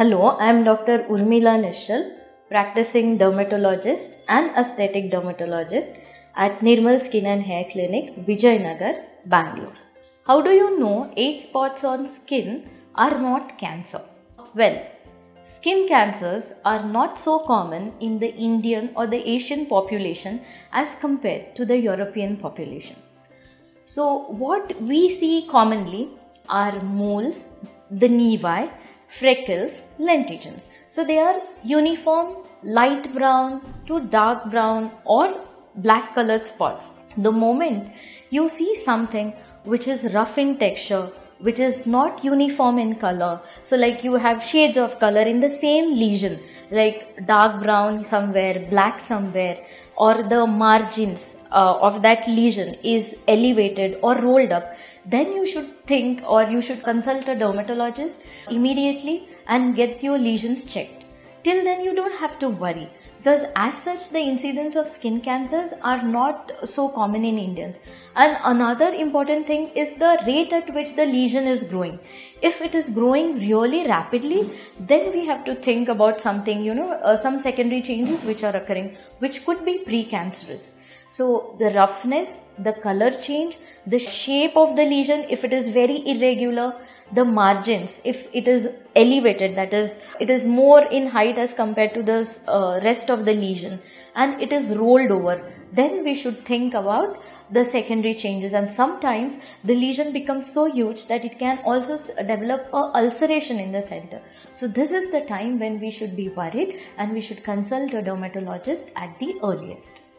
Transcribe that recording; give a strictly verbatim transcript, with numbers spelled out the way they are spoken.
Hello, I am Doctor Urmila Nischal, practicing dermatologist and aesthetic dermatologist at Nirmal Skin and Hair Clinic, Vijayanagar, Bangalore. How do you know age spots on skin are not cancer? Well, skin cancers are not so common in the Indian or the Asian population as compared to the European population. So, what we see commonly are moles, the nevi, freckles, lenticels. So they are uniform, light brown to dark brown or black colored spots. The moment you see something which is rough in texture, which is not uniform in color, so like you have shades of color in the same lesion, like dark brown somewhere, black somewhere, or the margins uh, of that lesion is elevated or rolled up, then you should think or you should consult a dermatologist immediately and get your lesions checked. Till then you don't have to worry, because as such the incidence of skin cancers are not so common in Indians. And another important thing is the rate at which the lesion is growing. If it is growing really rapidly, then we have to think about something, you know, uh, some secondary changes which are occurring, which could be precancerous. So the roughness, the color change, the shape of the lesion if it is very irregular, the margins if it is elevated, that is, it is more in height as compared to the uh, rest of the lesion and it is rolled over, then we should think about the secondary changes. And sometimes the lesion becomes so huge that it can also develop a ulceration in the center. So this is the time when we should be worried and we should consult a dermatologist at the earliest.